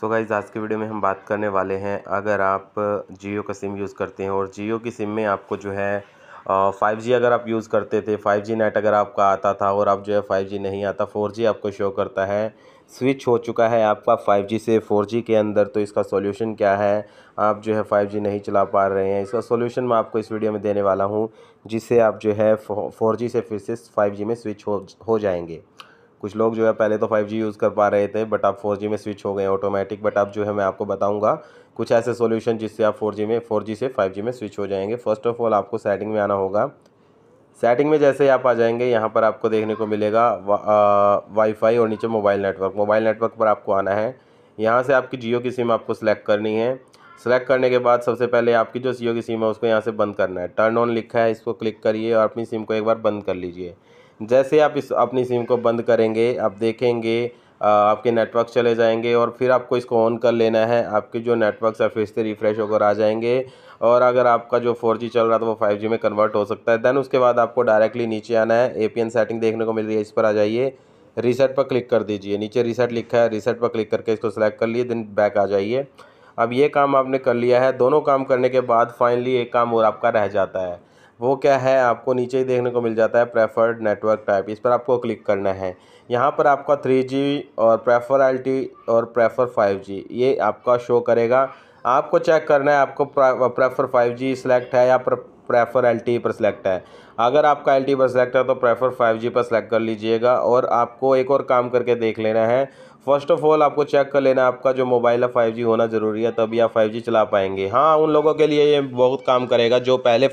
So guys आज के video में हम बात करने वाले हैं, अगर आप जियो का सिम यूज़ करते हैं और जियो की सिम में आपको जो है 5G अगर आप यूज़ करते थे, 5G नेट अगर आपका आता था और आप जो है 5G नहीं आता, 4G आपको शो करता है, स्विच हो चुका है आपका 5G से 4G के अंदर, तो इसका सॉल्यूशन क्या है, आप जो है 5G नहीं चला पा रहे हैं, इसका सॉल्यूशन मैं आपको इस वीडियो में देने वाला हूँ, जिससे आप जो है 4G से फिर से 5G में स्विच हो जाएंगे। कुछ लोग जो है पहले तो 5G यूज़ कर पा रहे थे, बट आप 4G में स्विच हो गए ऑटोमेटिक, बट आप जो है मैं आपको बताऊंगा कुछ ऐसे सॉल्यूशन जिससे आप 4G से 5G में स्विच हो जाएंगे। फ़र्स्ट ऑफ़ ऑल आपको सेटिंग में आना होगा। सेटिंग में जैसे ही आप आ जाएंगे, यहाँ पर आपको देखने को मिलेगा वाईफाई और नीचे मोबाइल नेटवर्क। मोबाइल नेटवर्क पर आपको आना है। यहाँ से आपकी जियो की सिम आपको सेलेक्ट करनी है। सेलेक्ट करने के बाद सबसे पहले आपकी जो जियो की सिम है उसको यहाँ से बंद करना है। टर्न ऑन लिखा है, इसको क्लिक करिए और अपनी सिम को एक बार बंद कर लीजिए। जैसे आप इस अपनी सिम को बंद करेंगे, आप देखेंगे आपके नेटवर्क चले जाएंगे और फिर आपको इसको ऑन कर लेना है। आपके जो नेटवर्क है फिर से रिफ़्रेश होकर आ जाएंगे और अगर आपका जो 4G चल रहा था वो 5G में कन्वर्ट हो सकता है। देन उसके बाद आपको डायरेक्टली नीचे आना है। APN सेटिंग देखने को मिल रही है, इस पर आ जाइए, रीसेट पर क्लिक कर दीजिए। नीचे रीसेट लिखा है, रीसेट पर क्लिक करके इसको सिलेक्ट कर लिए, देन बैक आ जाइए। अब ये काम आपने कर लिया है। दोनों काम करने के बाद फाइनली एक काम और आपका रह जाता है। वो क्या है, आपको नीचे ही देखने को मिल जाता है प्रेफर्ड नेटवर्क टाइप, इस पर आपको क्लिक करना है। यहाँ पर आपका 3G और प्रेफर LTE और प्रेफर 5G ये आपका शो करेगा। आपको चेक करना है आपको प्रेफर 5G सेलेक्ट है या प्रेफर LTE पर सेलेक्ट है। अगर आपका LTE पर सेलेक्ट है तो प्रेफर 5G पर सेलेक्ट कर लीजिएगा। और आपको एक और काम करके देख लेना है। फ़र्स्ट ऑफ़ ऑल आपको चेक कर लेना आपका जो मोबाइल है 5G होना ज़रूरी है, तभी आप 5G चला पाएंगे। हाँ, उन लोगों के लिए ये बहुत काम करेगा जो पहले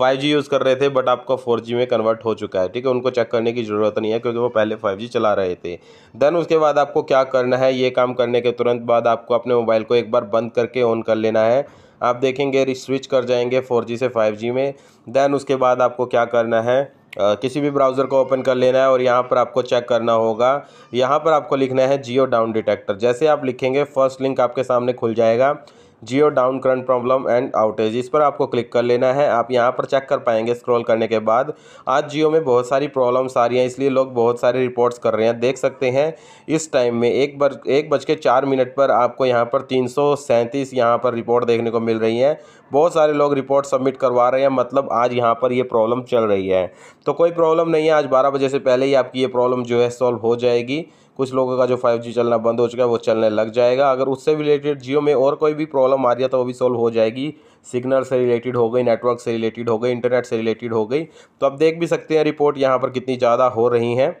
5G यूज़ कर रहे थे बट आपका 4G में कन्वर्ट हो चुका है, ठीक है, उनको चेक करने की ज़रूरत नहीं है क्योंकि वो पहले 5G चला रहे थे। देन उसके बाद आपको क्या करना है, ये काम करने के तुरंत बाद आपको अपने मोबाइल को एक बार बंद करके ऑन कर लेना है। आप देखेंगे स्विच कर जाएंगे 4G से 5G में। देन उसके बाद आपको क्या करना है, किसी भी ब्राउज़र को ओपन कर लेना है और यहाँ पर आपको चेक करना होगा। यहाँ पर आपको लिखना है जियो डाउन डिटेक्टर। जैसे आप लिखेंगे फर्स्ट लिंक आपके सामने खुल जाएगा, Jio down current problem and outage, इस पर आपको क्लिक कर लेना है। आप यहाँ पर चेक कर पाएंगे स्क्रॉल करने के बाद। आज जियो में बहुत सारी प्रॉब्लम्स आ रही हैं, इसलिए लोग बहुत सारे रिपोर्ट्स कर रहे हैं। देख सकते हैं इस टाइम में 1:04 पर आपको यहाँ पर 337 यहाँ पर रिपोर्ट देखने को मिल रही है। बहुत सारे लोग रिपोर्ट सबमिट करवा रहे हैं, मतलब आज यहाँ पर ये प्रॉब्लम चल रही है। तो कोई प्रॉब्लम नहीं है, आज 12 बजे से पहले ही आपकी ये प्रॉब्लम जो है सॉल्व हो जाएगी। कुछ लोगों का जो 5G चलना बंद हो चुका है वो चलने लग जाएगा। अगर उससे रिलेटेड जियो में और कोई भी प्रॉब्लम आ रही है तो वो भी सॉल्व हो जाएगी। सिग्नल से रिलेटेड हो गई, नेटवर्क से रिलेटेड हो गई, इंटरनेट से रिलेटेड हो गई। तो आप देख भी सकते हैं रिपोर्ट यहाँ पर कितनी ज़्यादा हो रही हैं,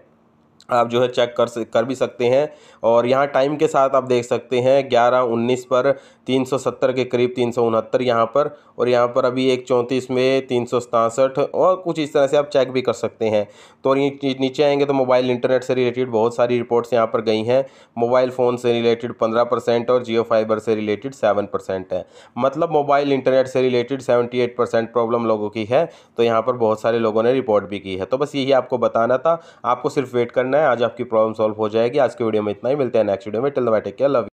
आप जो है चेक कर भी सकते हैं। और यहाँ टाइम के साथ आप देख सकते हैं 11:19 पर 370 के करीब, 369 यहाँ पर, और यहाँ पर अभी 1:34 में 367 और कुछ इस तरह से आप चेक भी कर सकते हैं। तो नीचे आएंगे तो मोबाइल इंटरनेट से रिलेटेड बहुत सारी रिपोर्ट्स यहाँ पर गई हैं। मोबाइल फ़ोन से रिलेटेड 15% और जियो फाइबर से रिलेटेड 7% है, मतलब मोबाइल इंटरनेट से रिलेटेड 78% प्रॉब्लम लोगों की है। तो यहाँ पर बहुत सारे लोगों ने रिपोर्ट भी की है। तो बस यही आपको बताना था, आपको सिर्फ वेट करना है, आज आपकी प्रॉब्लम सॉल्व हो जाएगी। आज के वीडियो में इतना ही, मिलते हैं नेक्स्ट वीडियो में। Till the bye, take care, love you.